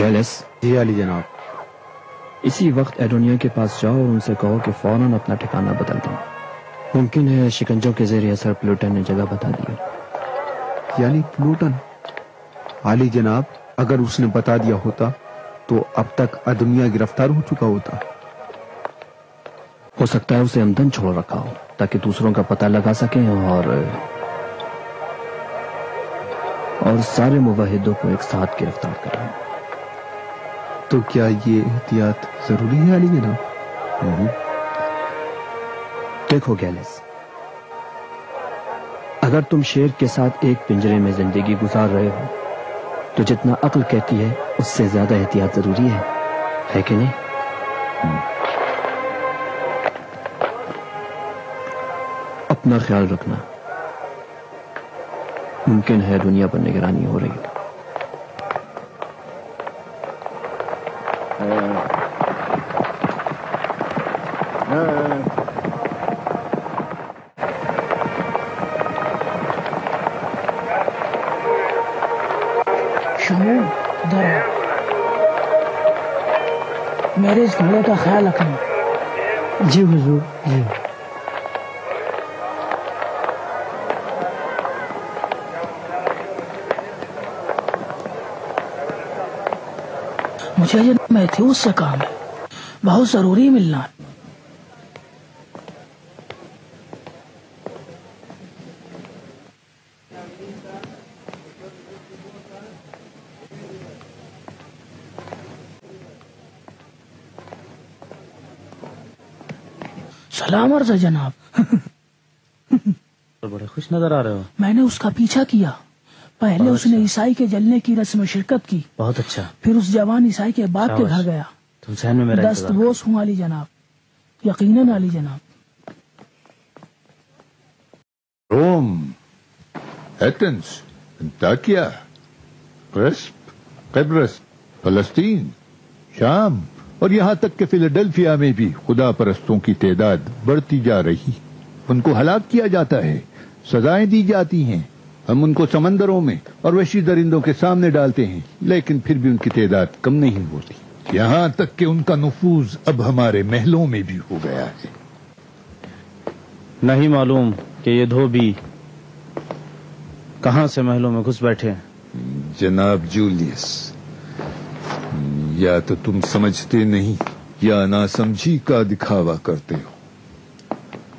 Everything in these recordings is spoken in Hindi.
गैलस। जी अली जनाब। इसी वक्त एडोनिया के पास जाओ और उनसे कहो कि फौरन अपना ठिकाना बदल दें। मुमकिन है शिकंजों के ज़रिए सर प्लूटन ने जगह बता दी। यानी प्लूटन? आली जनाब, अगर उसने बता दिया होता तो अब तक एडोनिया गिरफ्तार हो चुका होता। हो सकता है उसे अमदन छोड़ रखा हो ताकि दूसरों का पता लगा सकें और सारे मुवाहिदों को एक साथ गिरफ्तार करें। तो क्या ये एहतियात जरूरी है अली जनाब? देखो गैलिस, अगर तुम शेर के साथ एक पिंजरे में जिंदगी गुजार रहे हो तो जितना अक्ल कहती है उससे ज्यादा एहतियात जरूरी है कि नहीं? अपना ख्याल रखना। मुमकिन है दुनिया पर निगरानी हो रही है। मेरे इस घोड़े का ख्याल रखना। जी हुजूर। जी मुझे ये मैथ्यूज से काम है, बहुत जरूरी मिलना है। सलाम अर्ज़ है जनाब। बड़े खुश नजर आ रहे हो। मैंने उसका पीछा किया। पहले उसने ईसाई के जलने की रस्म में शिरकत की। बहुत अच्छा। फिर उस जवान ईसाई के बाप के घर गया। तुम सहन में मेरा दस्तबोस हूँ आली जनाब। यकीनन आली जनाब। रोम, एथेंस, अंताकिया, क्रेस्प, क़ब्रस, फलस्तीन, शाम और यहाँ तक के फिलाडेल्फिया में भी खुदा परस्तों की तादाद बढ़ती जा रही। उनको हलाक किया जाता है, सजाएं दी जाती हैं। हम उनको समंदरों में और वहशी दरिंदों के सामने डालते हैं, लेकिन फिर भी उनकी तादाद कम नहीं होती। यहाँ तक कि उनका नुफूज अब हमारे महलों में भी हो गया है। नहीं मालूम कि ये धोबी कहाँ से महलों में घुस बैठे। जनाब जूलियस, या तो तुम समझते नहीं या नासमझी का दिखावा करते हो।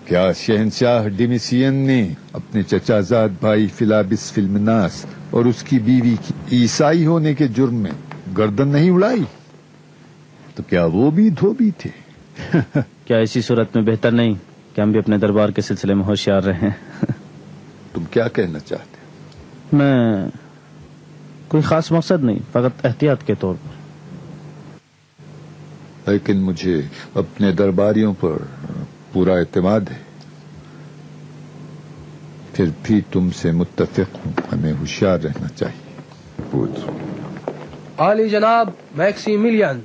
क्या शहनशाह डेमिसियन ने अपने चचाजाद भाई फिलाबिस फिल्मनास और उसकी बीवी की ईसाई होने के जुर्म में गर्दन नहीं उड़ाई? तो क्या वो भी धोबी थे? क्या इसी सूरत में बेहतर नहीं कि हम भी अपने दरबार के सिलसिले में होशियार रहें? तुम क्या कहना चाहते? मैं कोई खास मकसद नहीं, फकत एहतियात के तौर पर। लेकिन मुझे अपने दरबारियों पर पूरा एतमाद है। फिर भी तुमसे मुत्तफिक हूँ, हमें होशियार रहना चाहिए। आली जनाब मैक्सिमिलियन।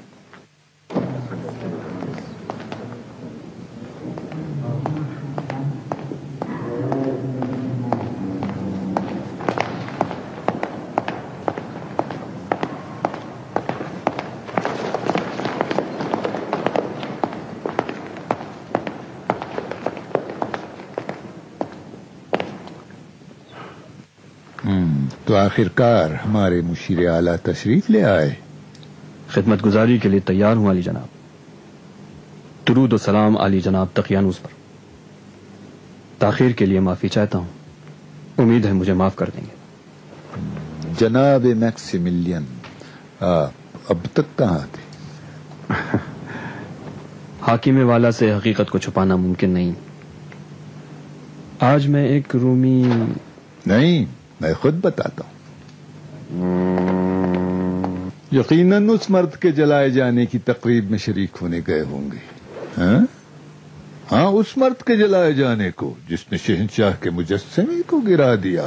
तो आखिरकार हमारे मुशीर आला तशरीफ ले आए। खिदमत गुजारी के लिए तैयार हूँ आली जनाब। दुरूद और सलाम आली जनाब तकियानूस पर। ताखीर के लिए माफी चाहता हूँ, उम्मीद है मुझे माफ कर देंगे। जनाब मैक्सिमिलियन, आप अब तक कहाँ थे? हाकिमे वाला से हकीकत को छुपाना मुमकिन नहीं। आज मैं एक रूमी नहीं, मैं खुद बताता हूँ। यकीनन उस मर्द के जलाए जाने की तकरीब में शरीक होने गए होंगे। हाँ, उस मर्द के जलाए जाने को जिसने शहनशाह के मुजस्समे को गिरा दिया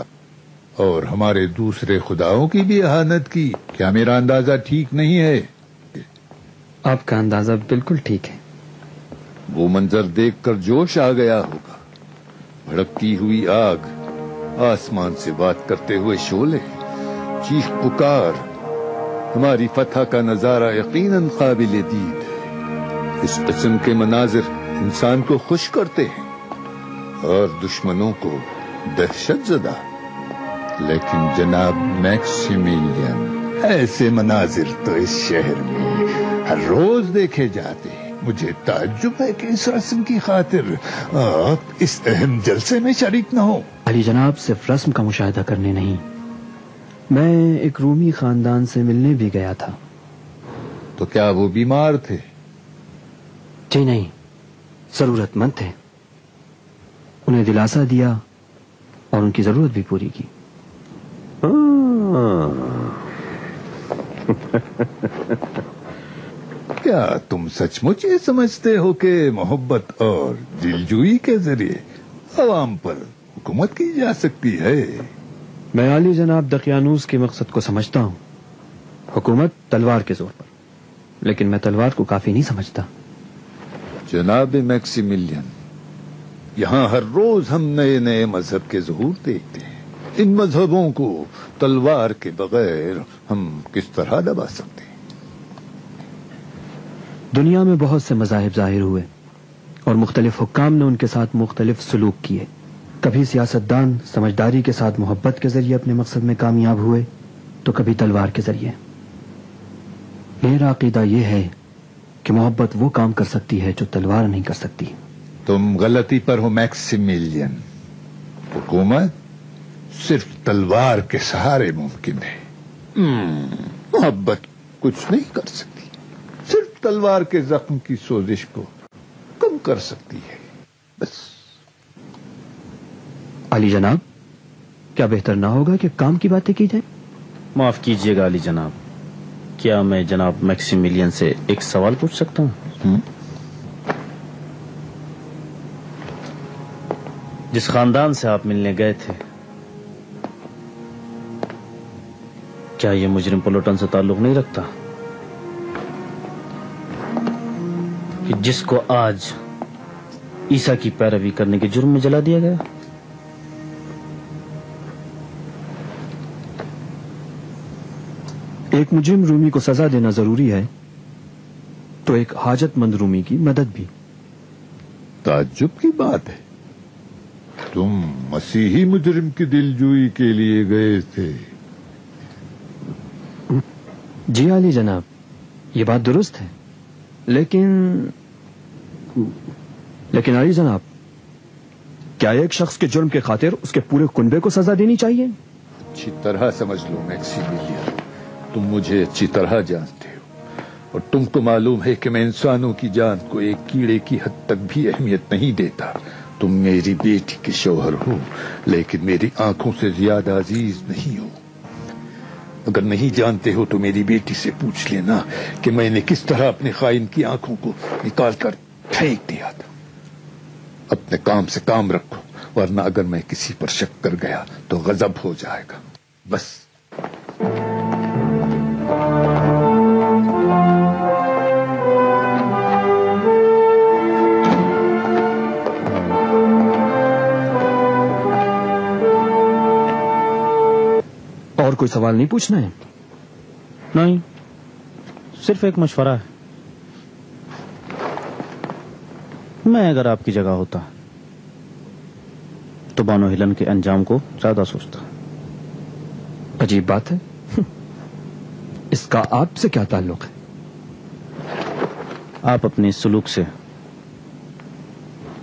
और हमारे दूसरे खुदाओं की भी अहानत की। क्या मेरा अंदाजा ठीक नहीं है? आपका अंदाजा बिल्कुल ठीक है। वो मंजर देखकर जोश आ गया होगा। भड़कती हुई आग, आसमान से बात करते हुए शोले, चीख पुकार, हमारी फतह का नजारा यकीनन काबिल दीद है। इस किस्म के मनाजिर इंसान को खुश करते हैं और दुश्मनों को दहशत ज़दा। लेकिन जनाब मैक्सिमिलियन, ऐसे मनाजिर तो इस शहर में हर रोज देखे जाते हैं। मुझे ताज्जुब है कि इस रस्म की खातिर आप इस अहम जलसे में शरीक न हो। अली जनाब, सिर्फ रस्म का मुशाहिदा करने नहीं, मैं एक रूमी खानदान से मिलने भी गया था। तो क्या वो बीमार थे? जी नहीं, जरूरतमंद थे। उन्हें दिलासा दिया और उनकी जरूरत भी पूरी की। क्या तुम सचमुच ये समझते हो कि मोहब्बत और दिलजोई के जरिए आवाम पर हुकूमत की जा सकती है? मैं आली जनाब दकियानूस के मकसद को समझता हूँ, हुकूमत तलवार के जोर पर। लेकिन मैं तलवार को काफी नहीं समझता। जनाब मैक्सिमिलियन, यहाँ हर रोज हम नए नए मजहब के ज़हूर देखते हैं। इन मजहबों को तलवार के बगैर हम किस तरह दबा सकते हैं? दुनिया में बहुत से मजाहिब जाहिर हुए और मुख्तलिफ हुक्काम ने उनके साथ मुख्तलिफ सलूक किए। कभी सियासतदान समझदारी के साथ मोहब्बत के जरिए अपने मकसद में कामयाब हुए तो कभी तलवार के जरिए। मेरा अकीदा यह है कि मोहब्बत वो काम कर सकती है जो तलवार नहीं कर सकती। तुम गलती पर हो मैक्सिमिलियन, हुकूमत सिर्फ तलवार के सहारे मुमकिन है। मोहब्बत कुछ नहीं कर सकती, सिर्फ तलवार के जख्म की सोजिश को कम कर सकती है। बस अली जनाब, क्या बेहतर ना होगा कि काम की बातें की जाए? माफ कीजिएगा अली जनाब, क्या मैं जनाब मैक्सिमिलियन से एक सवाल पूछ सकता हूँ? जिस खानदान से आप मिलने गए थे, क्या ये मुजरिम प्लूटन से ताल्लुक नहीं रखता कि जिसको आज ईसा की पैरवी करने के जुर्म में जला दिया गया? एक मुजरिम रूमी को सजा देना जरूरी है तो एक हाजतमंद रूमी की मदद भी। ताज्जुब की बात है, तुम मसीही मुजरिम की दिलजोई के लिए गए थे। जी आली जनाब, ये बात दुरुस्त है, लेकिन आली जनाब, क्या एक शख्स के जुर्म के खातिर उसके पूरे कुनबे को सजा देनी चाहिए? अच्छी तरह समझ लो मैक्सिमिलियन, तुम मुझे अच्छी तरह जानते हो और तुमको मालूम है कि मैं इंसानों की जान को एक कीड़े की हद तक भी अहमियत नहीं देता। तुम मेरी बेटी के शौहर हो, लेकिन मेरी आंखों से ज्यादा अजीज नहीं हो। अगर नहीं जानते हो तो मेरी बेटी से पूछ लेना कि मैंने किस तरह अपने खाइन की आंखों को निकाल कर फेंक दिया था। अपने काम से काम रखो, वरना अगर मैं किसी पर शक कर गया तो गजब हो जाएगा। बस और कोई सवाल नहीं पूछना है? नहीं, सिर्फ एक मशवरा है। मैं अगर आपकी जगह होता तो बानो हेलन के अंजाम को ज्यादा सोचता। अजीब बात है, इसका आपसे क्या ताल्लुक है? आप अपने सलूक से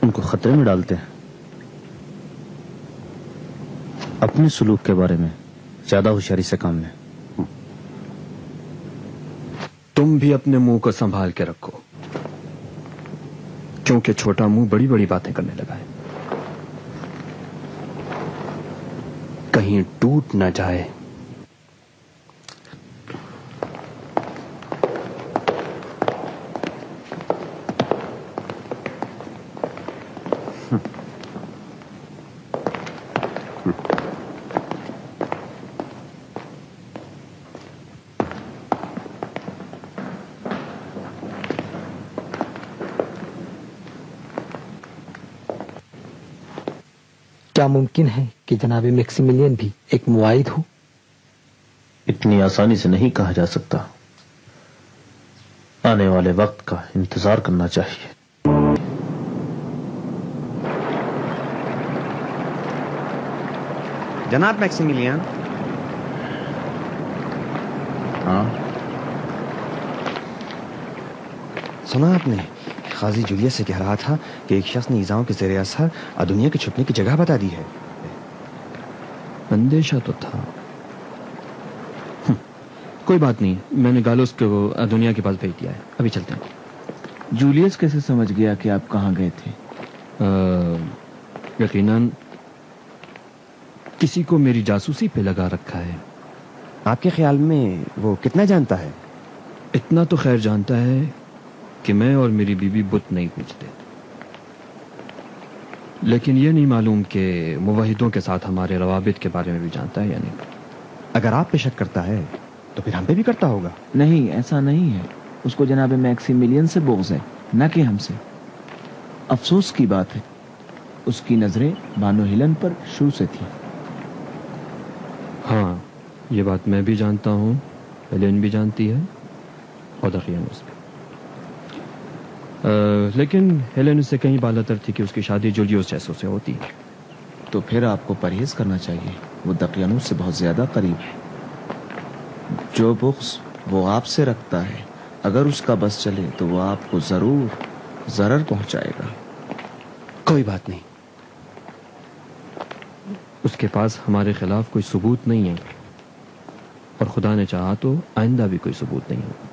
उनको खतरे में डालते हैं। अपने सलूक के बारे में ज्यादा होशियारी से काम लें। तुम भी अपने मुंह को संभाल के रखो, क्योंकि छोटा मुंह बड़ी बड़ी बातें करने लगा है। कहीं टूट ना जाए। क्या मुमकिन है कि जनाब मैक्सिमिलियन भी एक मुआयद हो? इतनी आसानी से नहीं कहा जा सकता। आने वाले वक्त का इंतजार करना चाहिए। जनाब मैक्सिमिलियन। हाँ, सुना आपने खाजी जूलियस से कह रहा था कि एक शख्स ने इजाओं के जरिए असर और दुनिया के छुपने की जगह बता दी है। अंदेशा तो था। कोई बात नहीं, मैंने गालोस को दुनिया के पास भेज दिया है। अभी चलते हैं। जूलियस कैसे समझ गया कि आप कहाँ गए थे? यकीनन किसी को मेरी जासूसी पे लगा रखा है। आपके ख्याल में वो कितना जानता है? इतना तो खैर जानता है कि मैं और मेरी बीवी बुत नहीं पूछते, लेकिन ये नहीं मालूम कि मुवाहिदों के साथ हमारे रवाबित के बारे में भी जानता है या नहीं। अगर आप पे शक करता है तो फिर हम पे भी करता होगा। नहीं, ऐसा नहीं है। उसको जनाब मैक्सिमिलियन से बोझ है, न कि हमसे। अफसोस की बात है, उसकी नजरें बानो हेलन पर शुरू से थी। हाँ, ये बात मैं भी जानता हूँ, हेलन भी जानती है और दखियान उस पर। लेकिन हेलेन उससे कहीं बालातर थी कि उसकी शादी जूलियस जैसो से होती है। तो फिर आपको परहेज करना चाहिए, वो दकियानूस से बहुत ज़्यादा करीब है। जो बुक्स वो आपसे रखता है, अगर उसका बस चले तो वो आपको ज़रूर ज़रर पहुंचाएगा। कोई बात नहीं, उसके पास हमारे खिलाफ कोई सबूत नहीं है और खुदा ने चाहा तो आइंदा भी कोई सबूत नहीं होगा।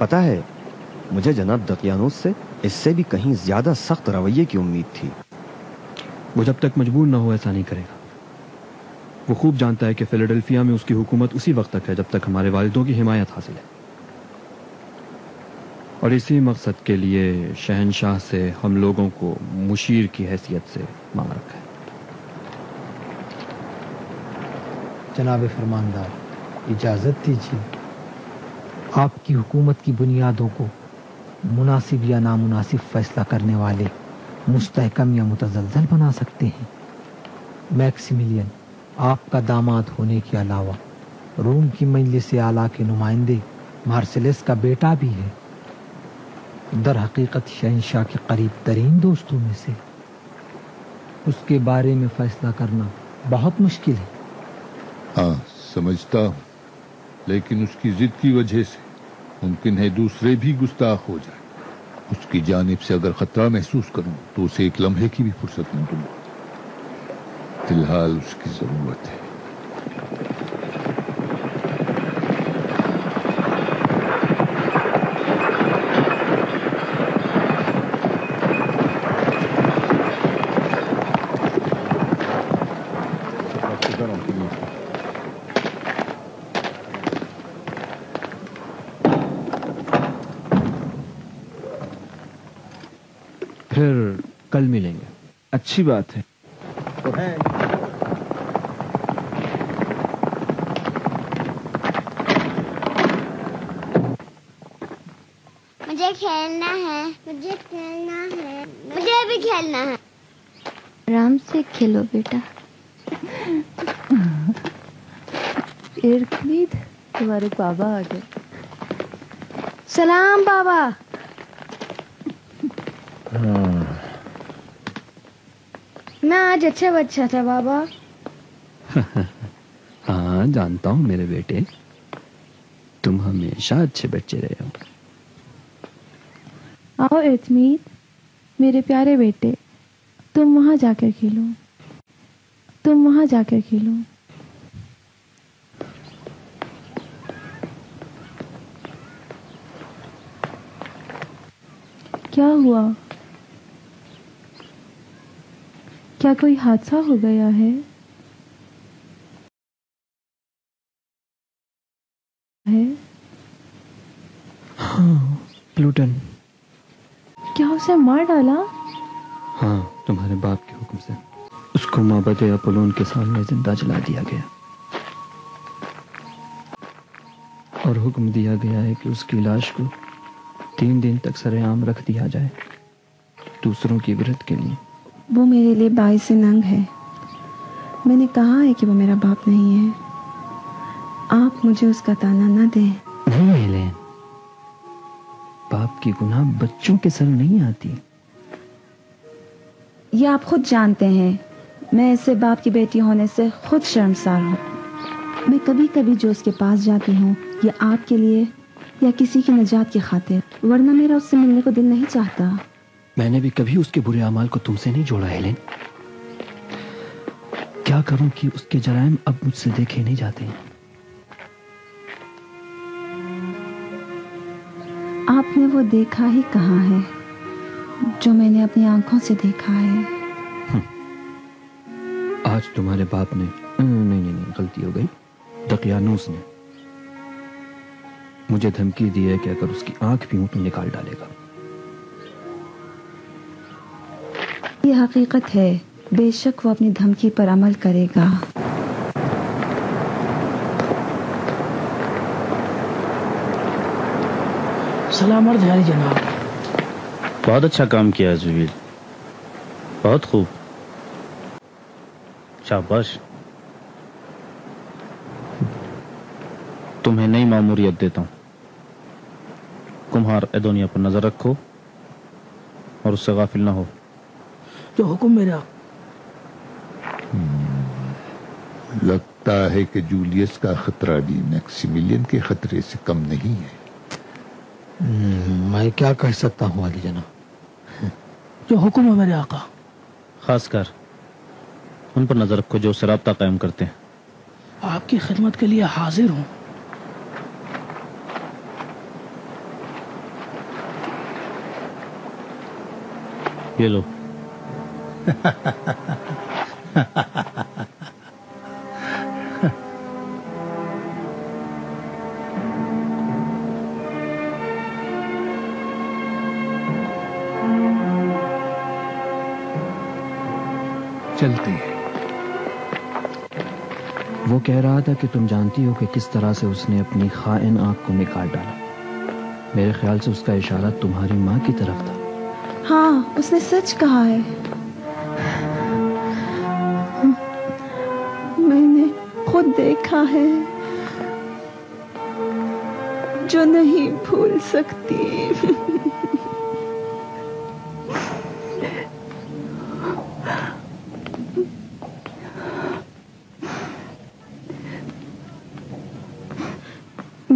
पता है, मुझे जनाब दकियानूस से इससे भी कहीं ज्यादा सख्त रवैये की उम्मीद थी। वो जब तक मजबूर ना हो ऐसा नहीं करेगा। वो खूब जानता है कि फिलाडेल्फिया में उसकी हुकूमत उसी वक्त तक है जब तक हमारे वालिदों की हिमायत हासिल है, और इसी मकसद के लिए शहनशाह से हम लोगों को मुशीर की हैसियत से मांग रखा है। जनाब फरमानदार, इजाजत दीजिए। आपकी हुकूमत की बुनियादों को मुनासिब या नामुनासिब फैसला करने वाले मुस्तहकम या मुतज़लज़ल बना सकते हैं। मैक्सिमिलियन आपका दामाद होने के अलावा रोम की मजलिस आला के नुमाइंदे मार्सेलस का बेटा भी है। दर हकीकत शहंशाह के करीब तरीन दोस्तों में से। उसके बारे में फैसला करना बहुत मुश्किल है। हाँ, समझता हूँ, लेकिन उसकी जिद की वजह से मुमकिन है दूसरे भी गुस्ताख हो जाए। उसकी जानिब से अगर खतरा महसूस करूं तो उसे एक लम्हे की भी फुर्सत न दूंगा। फिलहाल उसकी जरूरत है। कल मिलेंगे। अच्छी बात है। मुझे खेलना है, मुझे खेलना है, मुझे भी खेलना है। आराम से खेलो बेटा। इरकलीद, तुम्हारे बाबा आ गए। सलाम बाबा। ना, आज अच्छा बच्चा था बाबा। हाँ, जानता हूँ मेरे बेटे, तुम हमेशा अच्छे बच्चे रहे हो। आओ इतमीद, मेरे प्यारे बेटे, तुम वहाँ जाकर खेलो, तुम वहाँ जाकर खेलो। क्या हुआ? क्या कोई हादसा हो गया है? हाँ, प्लूटन। क्या उसे मार डाला? हाँ, तुम्हारे बाप के हुक्म से उसको माबदे अपोलोन के सामने जिंदा जला दिया गया, और हुक्म दिया गया है कि उसकी लाश को 3 दिन तक सरेआम रख दिया जाए, दूसरों की इबरत के लिए। वो मेरे लिए बाइस नंग है। मैंने कहा है कि वो मेरा बाप नहीं है। आप मुझे उसका ताना ना दें। नहीं हेलेन, पाप की गुनाह बच्चों के सर नहीं आती। ये आप खुद जानते हैं, मैं ऐसे बाप की बेटी होने से खुद शर्मसार हूँ। मैं कभी कभी जो उसके पास जाती हूँ ये आपके लिए या किसी की निजात की खातिर, वरना मेरा उससे मिलने को दिल नहीं चाहता। मैंने भी कभी उसके बुरे अमाल को तुमसे नहीं जोड़ा हेलेन। क्या करूं कि उसके जरायम अब मुझसे देखे नहीं जाते। आपने वो देखा ही कहाँ है जो मैंने अपनी आंखों से देखा है। आज तुम्हारे बाप ने नहीं गलती हो गई। दकियानूस ने मुझे धमकी दी है कि अगर उसकी आंख भी हो तो निकाल डालेगा। ये हकीकत है, बेशक वो अपनी धमकी पर अमल करेगा। सलाम अर्ज है जनाब। बहुत अच्छा काम किया जुबीर, बहुत खूब, शाबाश। तुम्हें नई मामूरियत देता हूँ, कुम्हार एदोनिया पर नजर रखो और उससे गाफिल ना हो। जो हुक्म मेरा। लगता है कि जूलियस का खतरा भी मैक्सिमिलियन के खतरे से कम नहीं है। मैं क्या कर सकता हूँ आली जनाब। जो हुक्म है मेरे आका। खासकर उन पर नजर रखो जो उससे राब्ता कायम करते हैं। आपकी खिदमत के लिए हाजिर हूँ। ये लो। चलते हैं। वो कह रहा था कि तुम जानती हो कि किस तरह से उसने अपनी खाइन आंख को निकाल डाला। मेरे ख्याल से उसका इशारा तुम्हारी माँ की तरफ था। हाँ, उसने सच कहा है। मैंने खुद देखा है जो नहीं भूल सकती।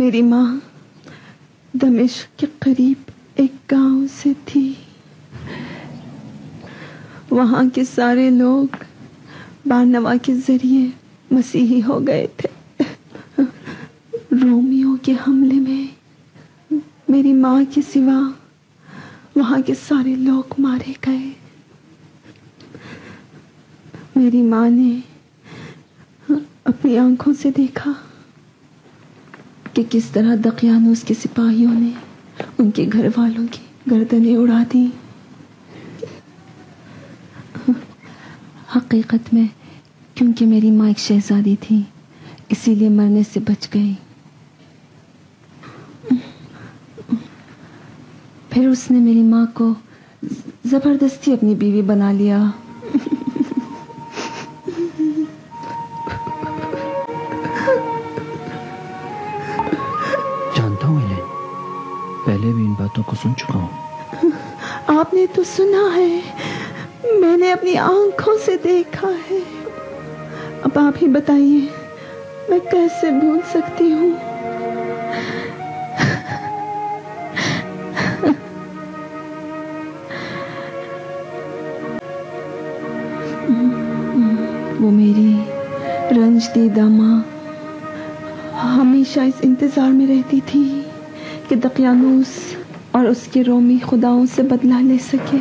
मेरी माँ दमिश्क के करीब एक गांव से थी। वहां के सारे लोग बारनवा के जरिए मसीही हो गए थे। रोमियों के हमले में मेरी माँ के सिवा वहां के सारे लोग मारे गए। मेरी माँ ने अपनी आंखों से देखा कि किस तरह दकियानूस के सिपाहियों ने उनके घर वालों की गर्दनें उड़ा दी। हकीकत में क्योंकि मेरी माँ एक शहजादी थी, इसीलिए मरने से बच गई। फिर उसने मेरी माँ को जबरदस्ती अपनी बीवी बना लिया। जानता हूँ इन्हें, पहले भी इन बातों को सुन चुका हूँ। आपने तो सुना है, मैंने अपनी आंखों से देखा है। अब आप ही बताइए मैं कैसे भूल सकती हूँ। वो मेरी रंजदीदा माँ हमेशा इस इंतजार में रहती थी कि दकियानूस और उसके रोमी खुदाओं से बदला ले सके,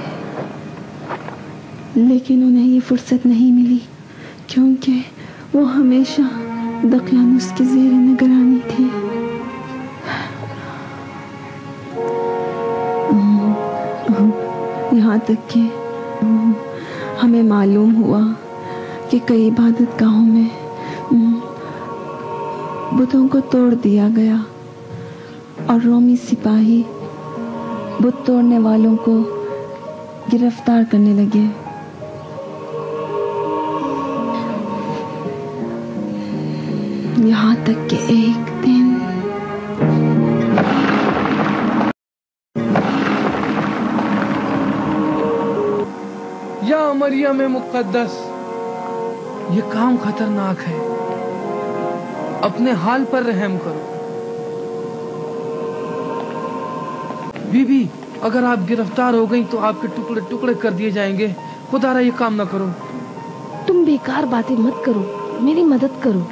लेकिन उन्हें ये फुर्सत नहीं मिली क्योंकि वो हमेशा दकियानूस के जेर निगरानी थी। यहाँ तक कि हमें मालूम हुआ कि कई इबादत गाहों में बुतों को तोड़ दिया गया और रोमी सिपाही बुत तोड़ने वालों को गिरफ्तार करने लगे। यहाँ तक कि एक दिन या मरियम मुकद्दस, ये काम खतरनाक है, अपने हाल पर रहम करो। बीबी, अगर आप गिरफ्तार हो गई तो आपके टुकड़े टुकड़े कर दिए जाएंगे। खुदा रा ये काम ना करो। तुम बेकार बातें मत करो, मेरी मदद करो।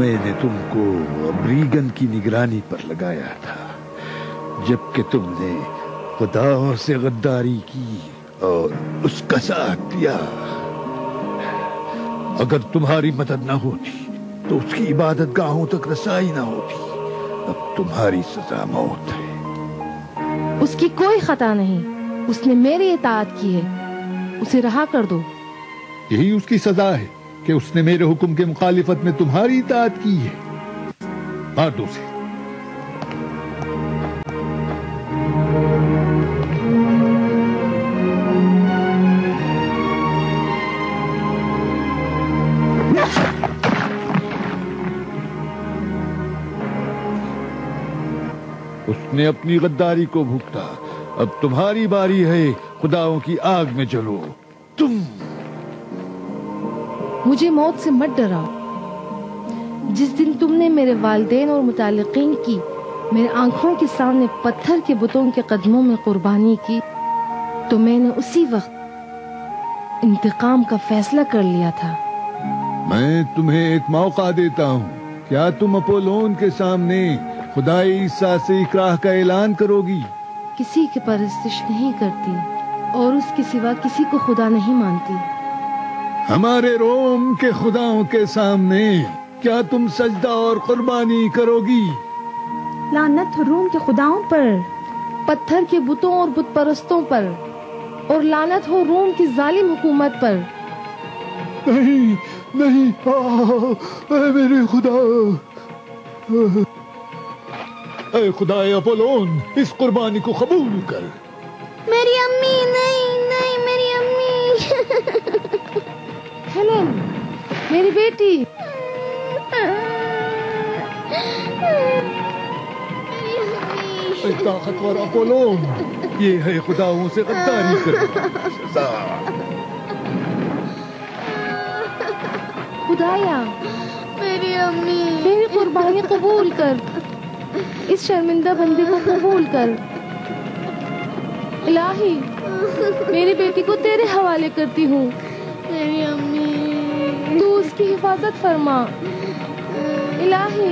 मैंने तुमको अब्रीगन की निगरानी पर लगाया था, जबकि तुमने खुदा से गद्दारी की और उसका साथ दिया। अगर तुम्हारी मदद ना होती तो उसकी इबादत गाहों तक रसाई ना होती। अब तुम्हारी सजा मौत है। उसकी कोई खता नहीं, उसने मेरी इताअत की है, उसे रहा कर दो। यही उसकी सजा है कि उसने मेरे हुक्म के मुखालिफत में तुम्हारी इताअत की है। मार दो उसे। उसने अपनी गद्दारी को भुगता, अब तुम्हारी बारी है। खुदाओं की आग में जलो। तुम मुझे मौत से मत डराओ। जिस दिन तुमने मेरे वालिदैन और मुतालिकीन की मेरे आंखों के सामने पत्थर के बुतों के कदमों में कुर्बानी की, तो मैंने उसी वक्त इंतकाम का फैसला कर लिया था। मैं तुम्हें एक मौका देता हूँ। क्या तुम अपोलोन के सामने खुदाई ईसा से इकराह का ऐलान करोगी? किसी की परस्तिश नहीं करती और उसके सिवा किसी को खुदा नहीं मानती। हमारे रोम के खुदाओं के सामने क्या तुम सजदा और कुर्बानी करोगी? लानत रोम के खुदाओं पर, पत्थर के बुतों और बुत परस्तों पर, और लानत हो रोम की जालिम हुकूमत पर। नहीं, नहीं, ऐ मेरे खुदा, ऐ खुदाए अपोलोन, इस कुर्बानी को कबूल कर। मेरी अम्मी, नहीं नहीं मेरी अम्मी। हेलन, मेरी बेटी, ताकतवर अपोलोन, ये है खुदाओं से गद्दारी करना। खुदाया मेरी अम्मी, मेरी कुर्बानी कबूल कर, इस शर्मिंदा बंदे को कबूल कर। इलाही, मेरी बेटी को तेरे हवाले करती हूँ। मेरी अम्मी, तू उसकी हिफाजत फरमा। इलाही,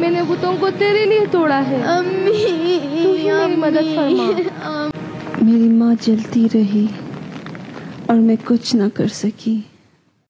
मैंने बुतों को तेरे लिए तोड़ा है। अम्मी, तू ही मेरी मदद फरमा। मेरी माँ जलती रही और मैं कुछ ना कर सकी।